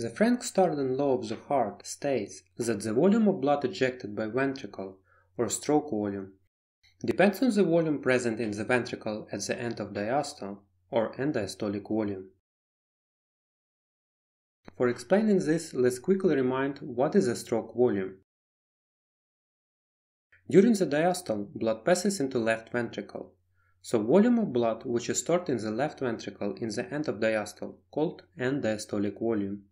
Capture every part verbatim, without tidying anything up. The Frank-Starling law of the heart states that the volume of blood ejected by ventricle, or stroke volume, depends on the volume present in the ventricle at the end of diastole, or end-diastolic volume. For explaining this, let's quickly remind what is a stroke volume. During the diastole, blood passes into left ventricle, so volume of blood which is stored in the left ventricle in the end of diastole, called end-diastolic volume.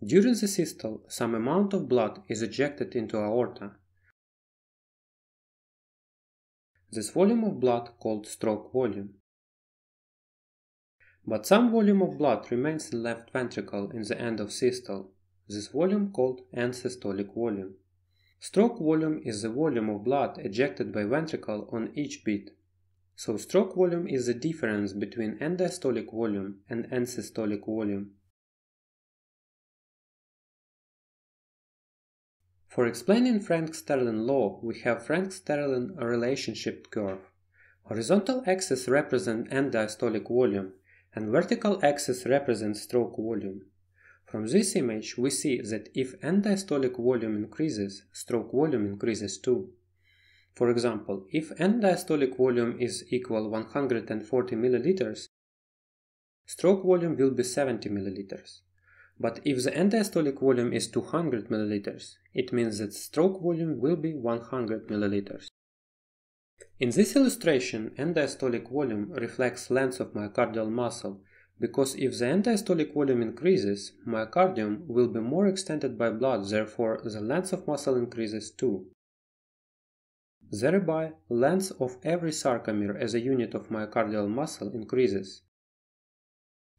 During the systole, some amount of blood is ejected into aorta. This volume of blood called stroke volume. But some volume of blood remains in left ventricle in the end of systole, this volume called end-systolic volume. Stroke volume is the volume of blood ejected by ventricle on each beat. So stroke volume is the difference between end-diastolic volume and end-systolic volume. For explaining Frank-Starling law, we have Frank-Starling relationship curve. Horizontal axis represents end-diastolic volume, and vertical axis represents stroke volume. From this image, we see that if end-diastolic volume increases, stroke volume increases too. For example, if end-diastolic volume is equal one hundred forty milliliters, stroke volume will be seventy milliliters. But if the end-diastolic volume is two hundred milliliters, it means that stroke volume will be one hundred milliliters. In this illustration, end-diastolic volume reflects length of myocardial muscle, because if the end-diastolic volume increases, myocardium will be more extended by blood, therefore the length of muscle increases too. Thereby, length of every sarcomere as a unit of myocardial muscle increases.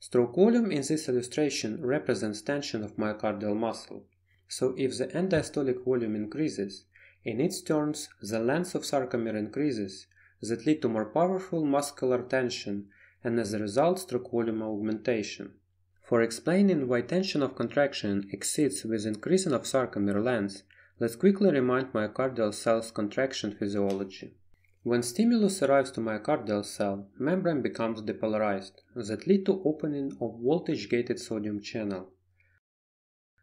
Stroke volume in this illustration represents tension of myocardial muscle, so if the end-diastolic volume increases, in its turn the length of sarcomere increases, that lead to more powerful muscular tension and as a result stroke volume augmentation. For explaining why tension of contraction exceeds with increasing of sarcomere length, let's quickly remind myocardial cell's contraction physiology. When stimulus arrives to myocardial cell, membrane becomes depolarized, that leads to opening of voltage-gated sodium channel.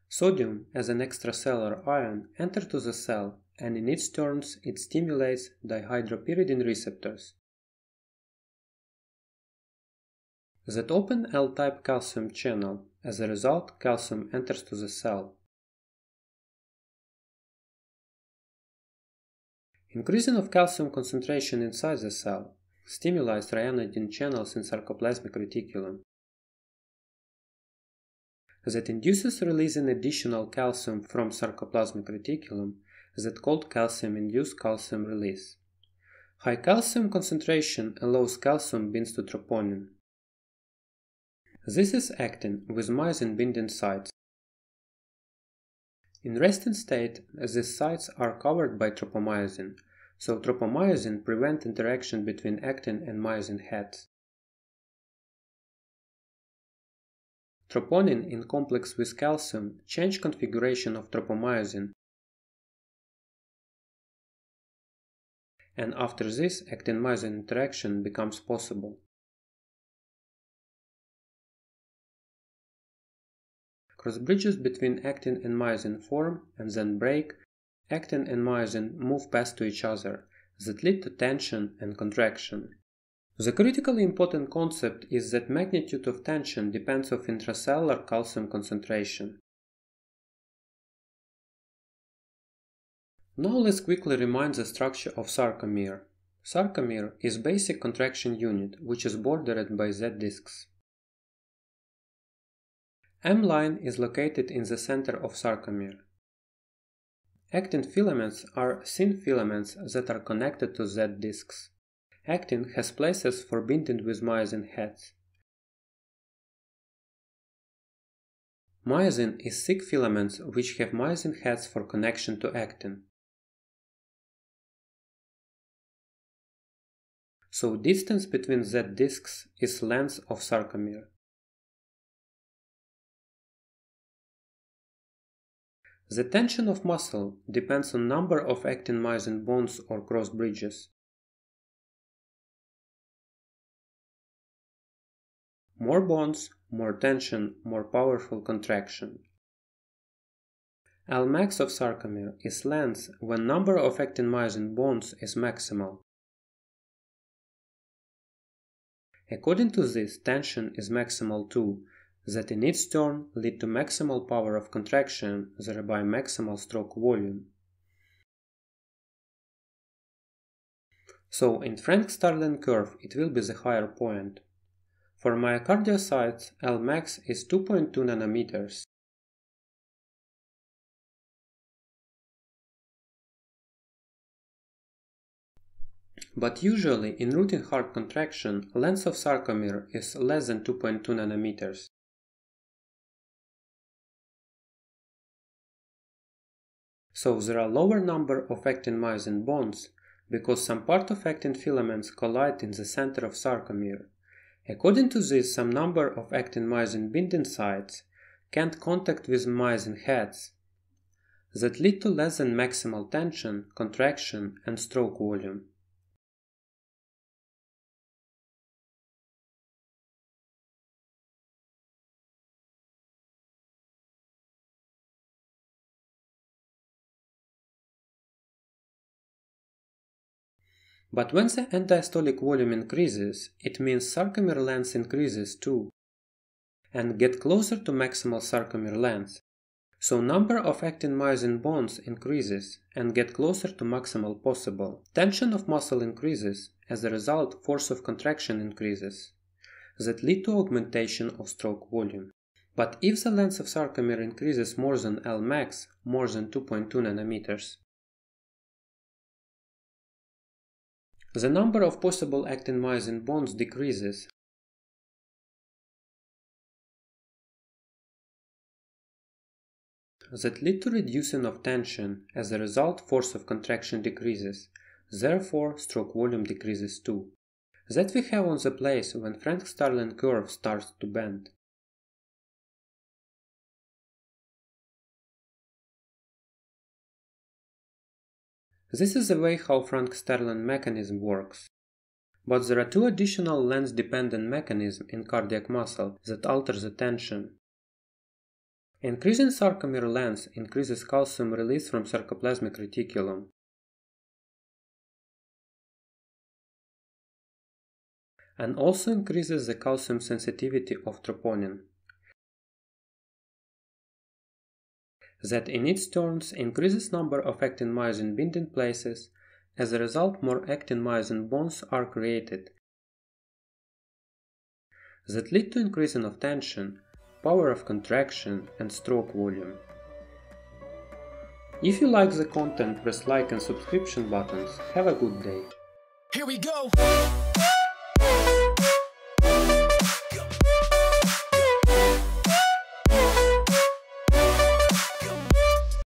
Sodium, as an extracellular ion, enters to the cell, and in its turn it stimulates dihydropyridine receptors that open L-type calcium channel. As a result, calcium enters to the cell. Increasing of calcium concentration inside the cell stimulates ryanodine channels in sarcoplasmic reticulum that induces releasing additional calcium from sarcoplasmic reticulum that called calcium-induced calcium release. High calcium concentration allows calcium binds to troponin. This is actin with myosin binding sites. In resting state, these sites are covered by tropomyosin, so tropomyosin prevents interaction between actin and myosin heads. Troponin in complex with calcium changes configuration of tropomyosin, and after this actin-myosin interaction becomes possible. Cross bridges between actin and myosin form and then break. Actin and myosin move past to each other, that lead to tension and contraction. The critically important concept is that magnitude of tension depends on intracellular calcium concentration. Now let's quickly remind the structure of sarcomere. Sarcomere is basic contraction unit, which is bordered by Z-discs. M-line is located in the center of sarcomere. Actin filaments are thin filaments that are connected to Z-discs. Actin has places for binding with myosin heads. Myosin is thick filaments which have myosin heads for connection to actin. So distance between Z-discs is length of sarcomere. The tension of muscle depends on number of actin-myosin bonds or cross bridges. More bonds, more tension, more powerful contraction. L max of sarcomere is length when number of actin-myosin bonds is maximal. According to this, tension is maximal too, that in its turn lead to maximal power of contraction, thereby maximal stroke volume. So in Frank-Starling curve it will be the higher point. For myocardiocytes, L max is two point two nanometers. But usually, in routine heart contraction, length of sarcomere is less than two point two nanometers. So there are lower number of actin-myosin bonds, because some part of actin filaments collide in the center of sarcomere. According to this, some number of actin-myosin binding sites can't contact with myosin heads, that lead to less than maximal tension, contraction and stroke volume. But when the end-diastolic volume increases, it means sarcomere length increases too, and get closer to maximal sarcomere length. So number of actin-myosin bonds increases and get closer to maximal possible. Tension of muscle increases, as a result force of contraction increases, that lead to augmentation of stroke volume. But if the length of sarcomere increases more than L max, more than two point two nanometers, the number of possible actin-myosin bonds decreases. That lead to reducing of tension, as a result force of contraction decreases, therefore stroke volume decreases too. That we have on the place when Frank-Starling curve starts to bend. This is the way how Frank-Starling mechanism works. But there are two additional length-dependent mechanisms in cardiac muscle that alter the tension. Increasing sarcomere length increases calcium release from sarcoplasmic reticulum. And also increases the calcium sensitivity of troponin, that in its turns increases number of actin-myosin binding places, as a result more actin-myosin bonds are created, that lead to increasing of tension, power of contraction and stroke volume. If you like the content, press like and subscription buttons. Have a good day. Here we go!